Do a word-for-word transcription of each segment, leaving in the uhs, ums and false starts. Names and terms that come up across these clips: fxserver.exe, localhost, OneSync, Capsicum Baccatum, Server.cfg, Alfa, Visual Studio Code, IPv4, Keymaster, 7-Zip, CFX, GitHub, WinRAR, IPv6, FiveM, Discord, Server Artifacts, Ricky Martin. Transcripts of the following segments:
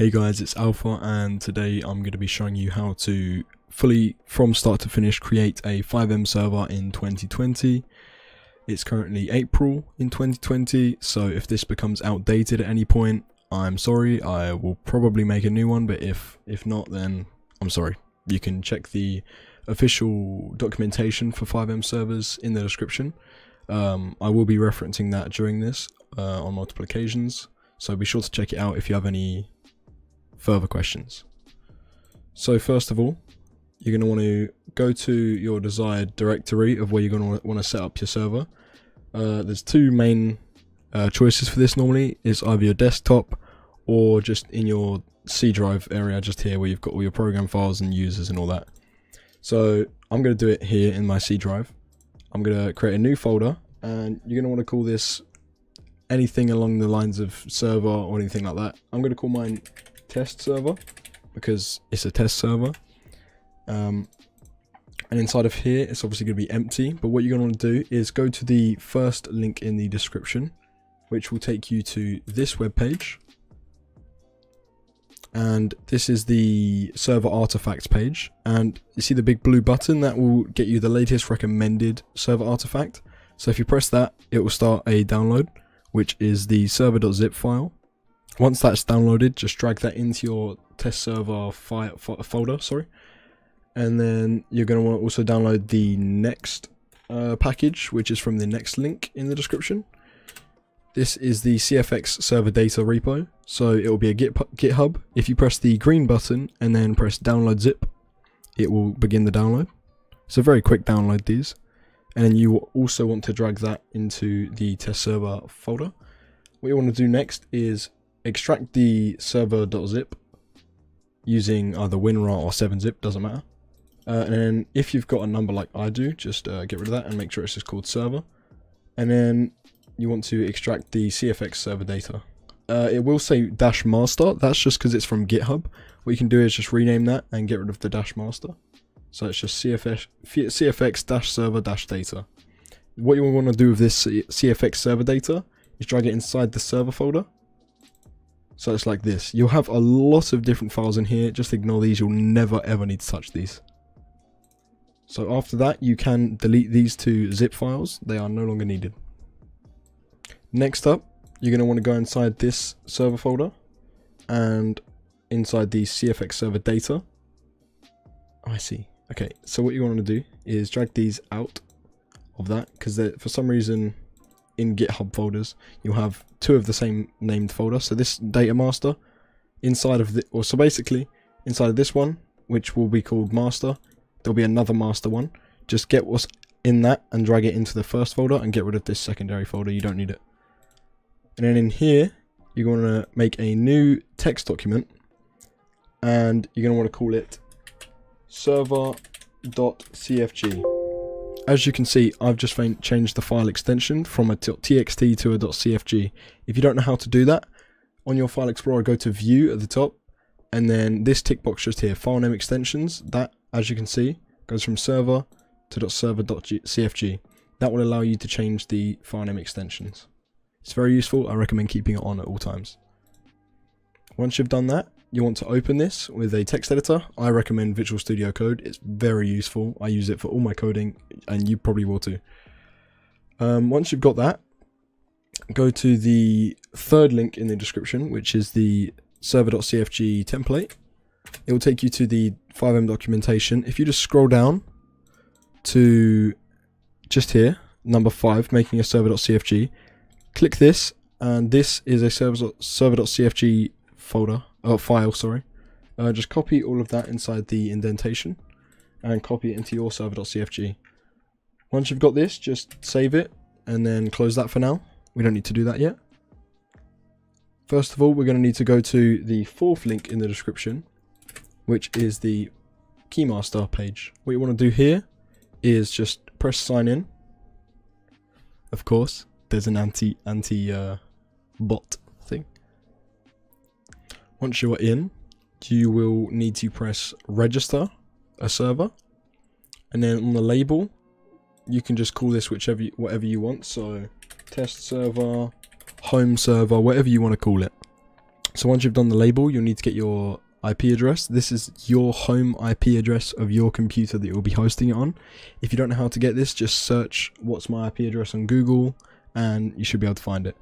Hey guys, it's Alpha, and today I'm going to be showing you how to fully, from start to finish, create a FiveM server in twenty twenty. It's currently April in twenty twenty, so if this becomes outdated at any point, I'm sorry. I will probably make a new one, but if if not, then I'm sorry. You can check the official documentation for FiveM servers in the description. Um, I will be referencing that during this uh, on multiple occasions, so be sure to check it out if you have any further questions. So first of all, you're going to want to go to your desired directory of where you're going to want to set up your server. Uh, there's two main uh, choices for this normally. It's either your desktop or just in your C drive area just here where you've got all your program files and users and all that. So I'm going to do it here in my C drive. I'm going to create a new folder, and you're going to want to call this anything along the lines of server or anything like that. I'm going to call mine test server because it's a test server. Um, and inside of here, it's obviously going to be empty. But what you're going to want to do is go to the first link in the description, which will take you to this webpage. And this is the server artifacts page, and you see the big blue button that will get you the latest recommended server artifact. So if you press that, it will start a download, which is the server.zip file. Once that's downloaded, just drag that into your test server file folder, sorry, and then you're going to want to also download the next uh, package, which is from the next link in the description. This is the C F X server data repo, so it will be a GitHub. If you press the green button and then press download zip, it will begin the download. It's a very quick download, these. And then you will also want to drag that into the test server folder. What you want to do next is extract the server.zip using either WinRAR or seven zip, doesn't matter. Uh, and then if you've got a number like I do, just uh, get rid of that and make sure it's just called server. And then you want to extract the C F X server data. Uh, it will say dash master. That's just because it's from GitHub. What you can do is just rename that and get rid of the dash master. So it's just C F X dash server dash data. What you want to do with this C F X server data is drag it inside the server folder. So it's like this. You'll have a lot of different files in here. Just ignore these. You'll never ever need to touch these. So after that, you can delete these two zip files. They are no longer needed. Next up, you're going to want to go inside this server folder and inside the C F X server data. Oh, I see. Okay, so what you want to do is drag these out of that, because for some reason in GitHub folders, you'll have two of the same named folder. So this data master inside of the, or so basically inside of this one, which will be called master, there'll be another master one. Just get what's in that and drag it into the first folder and get rid of this secondary folder. You don't need it. And then in here, you're going to make a new text document, and you're going to want to call it server.cfg. As you can see, I've just changed the file extension from a .txt to a .cfg. If you don't know how to do that, on your file explorer, go to view at the top, and then this tick box just here, file name extensions, that, as you can see, goes from server to .server.cfg. That will allow you to change the file name extensions. It's very useful. I recommend keeping it on at all times. Once you've done that, you want to open this with a text editor. I recommend Visual Studio Code. It's very useful. I use it for all my coding, and you probably will too. Um, once you've got that, go to the third link in the description, which is the server.cfg template. It will take you to the FiveM documentation. If you just scroll down to just here, number five, making a server.cfg. Click this, and this is a server.cfg folder, or file, sorry. Uh, just copy all of that inside the indentation and copy it into your server.cfg. Once you've got this, just save it and then close that for now. We don't need to do that yet. First of all, we're going to need to go to the fourth link in the description, which is the Keymaster page. What you want to do here is just press sign in. Of course, there's an anti anti uh, bot thing. Once you are in, you will need to press register a server, and then on the label, you can just call this whichever you, whatever you want. So test server, home server, whatever you want to call it. So once you've done the label, you'll need to get your I P address. This is your home I P address of your computer that you'll be hosting it on. If you don't know how to get this, just search what's my I P address on Google and you should be able to find it.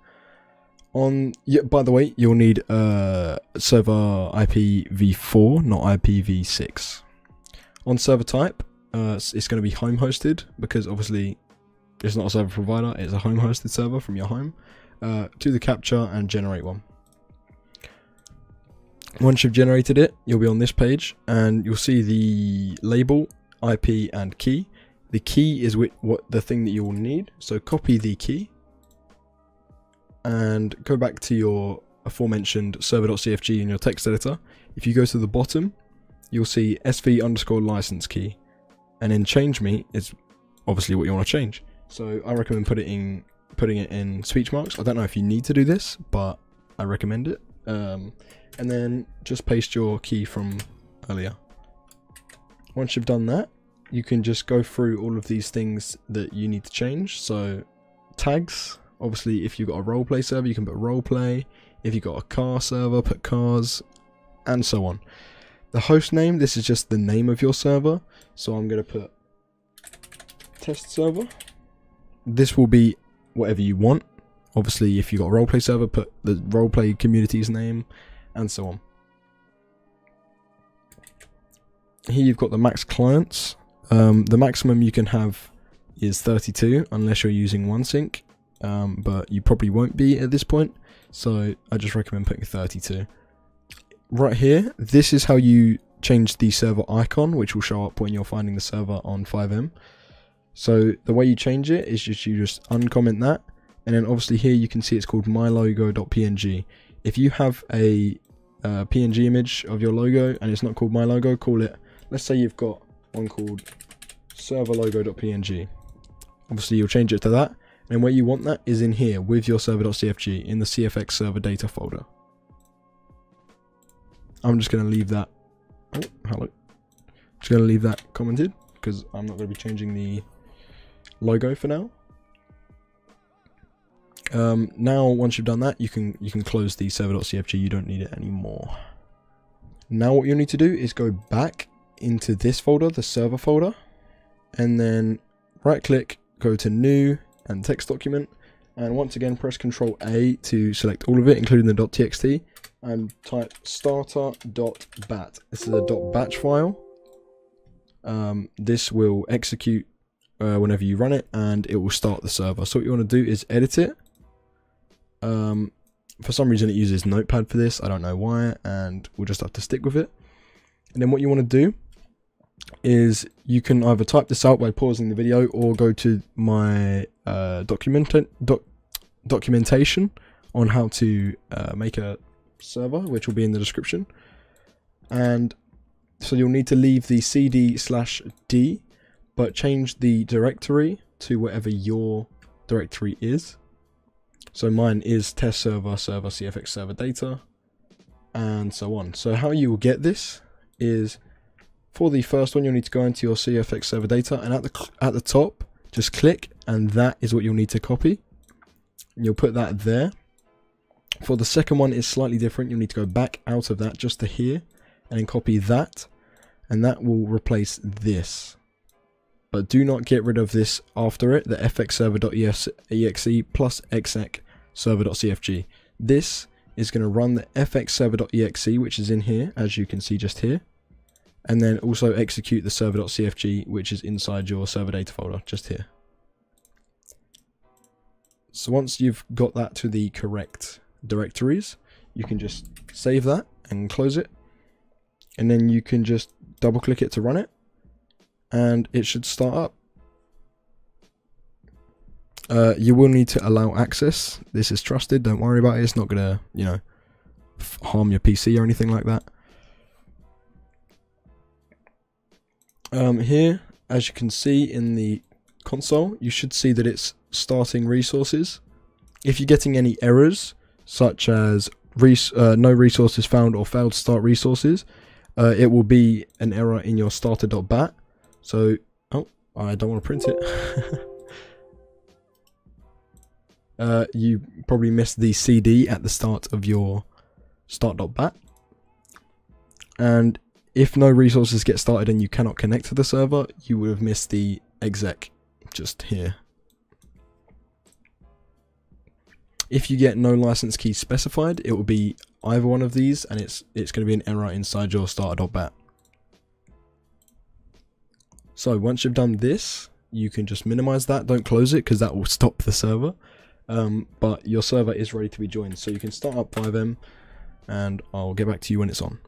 On, yeah, by the way, you'll need uh, server I P v four, not I P v six. On server type, uh, it's going to be home hosted because obviously it's not a server provider, it's a home hosted server from your home. Uh, do the capture and generate one. Once you've generated it, you'll be on this page and you'll see the label, I P and key. The key is what the thing that you will need. So copy the key and go back to your aforementioned server.cfg in your text editor. If you go to the bottom, you'll see sv underscore license key. And in change me is obviously what you want to change. So I recommend put it in, putting it in speech marks. I don't know if you need to do this, but I recommend it. Um, and then just paste your key from earlier. Once you've done that, you can just go through all of these things that you need to change. So tags, obviously if you've got a roleplay server, you can put roleplay. If you've got a car server, put cars, and so on. The host name, this is just the name of your server. So I'm going to put test server. This will be whatever you want. Obviously, if you've got a roleplay server, put the roleplay community's name, and so on. Here you've got the max clients. Um, the maximum you can have is thirty-two, unless you're using OneSync, um, but you probably won't be at this point, so I just recommend putting thirty-two. Right here, this is how you change the server icon, which will show up when you're finding the server on FiveM. So the way you change it is just you just uncomment that. And then obviously here you can see it's called mylogo.png. If you have a uh, P N G image of your logo and it's not called my logo, call it, let's say you've got one called serverlogo.png. Obviously you'll change it to that. And where you want that is in here with your server.cfg in the C F X server data folder. I'm just going to leave that. Oh, hello. I'm just going to leave that commented because I'm not going to be changing the logo for now. Um, now, once you've done that, you can you can close the server.cfg. You don't need it anymore. Now, what you'll need to do is go back into this folder, the server folder, and then right-click, go to New and Text Document, and once again press Control A to select all of it, including the .txt, and type starter.bat. This is a .batch file. Um, this will execute uh, whenever you run it, and it will start the server. So what you want to do is edit it. Um, for some reason it uses Notepad for this, I don't know why, and we'll just have to stick with it. And then what you want to do is you can either type this out by pausing the video or go to my uh, document doc documentation on how to uh, make a server, which will be in the description. And so you'll need to leave the cd slash d, but change the directory to whatever your directory is. So mine is test server, server, C F X server data, and so on. So how you will get this is, for the first one, you'll need to go into your C F X server data, and at the, at the top, just click, and that is what you'll need to copy. And you'll put that there. For the second one, it's slightly different. You'll need to go back out of that just to here, and then copy that, and that will replace this. But do not get rid of this after it, the fxserver.exe plus exec server.cfg. This is going to run the fxserver.exe, which is in here, as you can see just here, and then also execute the server.cfg, which is inside your server data folder, just here. So once you've got that to the correct directories, you can just save that and close it, and then you can just double-click it to run it. And it should start up. Uh, you will need to allow access. This is trusted, don't worry about it. It's not gonna, you know, harm your P C or anything like that. Um, here, as you can see in the console, you should see that it's starting resources. If you're getting any errors, such as res uh, no resources found or failed start resources, uh, it will be an error in your starter.bat. So, oh, I don't want to print it. uh, you probably missed the C D at the start of your start dot bat. And if no resources get started and you cannot connect to the server, you would have missed the exec just here. If you get no license key specified, it will be either one of these, and it's it's going to be an error inside your starter dot bat. So once you've done this, you can just minimize that. Don't close it because that will stop the server. Um, but your server is ready to be joined, so you can start up FiveM, and I'll get back to you when it's on.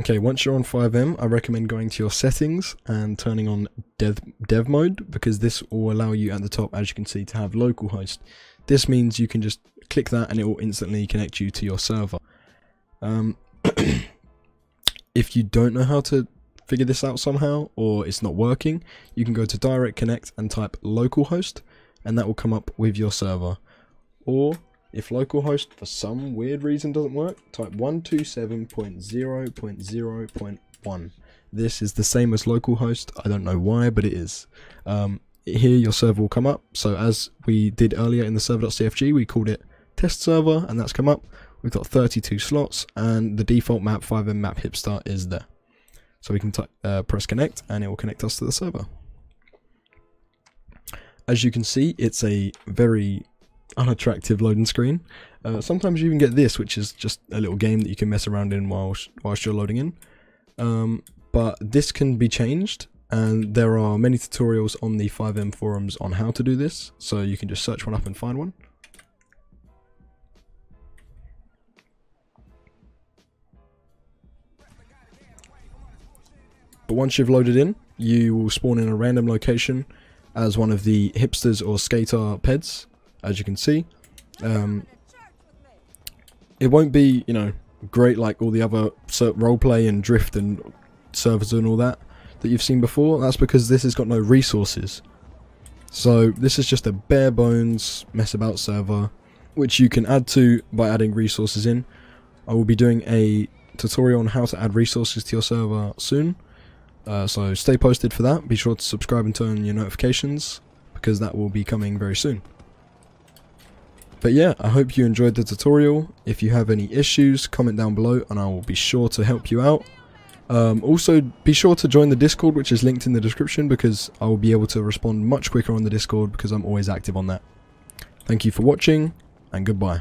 Okay, once you're on FiveM, I recommend going to your settings and turning on dev, dev mode, because this will allow you at the top, as you can see, to have localhost. This means you can just click that and it will instantly connect you to your server. Um, if you don't know how to figure this out somehow, or it's not working, you can go to direct connect and type localhost, and that will come up with your server. Or if localhost for some weird reason doesn't work, type one two seven dot zero dot zero dot one. This is the same as localhost. I don't know why, but it is. Um, here your server will come up. So as we did earlier in the server dot c f g, we called it test server, and that's come up. We've got thirty-two slots, and the default map FiveM map hipstar is there. So we can uh, press connect, and it will connect us to the server. As you can see, it's a very unattractive loading screen. Uh, sometimes you even get this, which is just a little game that you can mess around in whilst, whilst you're loading in. Um, but this can be changed, and there are many tutorials on the FiveM forums on how to do this, so you can just search one up and find one. But once you've loaded in, you will spawn in a random location as one of the hipsters or skater peds, as you can see. Um, it won't be, you know, great like all the other roleplay and drift and servers and all that that you've seen before. That's because this has got no resources. So this is just a bare bones mess about server, which you can add to by adding resources in. I will be doing a tutorial on how to add resources to your server soon. Uh, so stay posted for that. Be sure to subscribe and turn on your notifications, because that will be coming very soon. But yeah, I hope you enjoyed the tutorial. If you have any issues, comment down below and I will be sure to help you out. Um, also, be sure to join the Discord, which is linked in the description, because I will be able to respond much quicker on the Discord because I'm always active on that. Thank you for watching, and goodbye.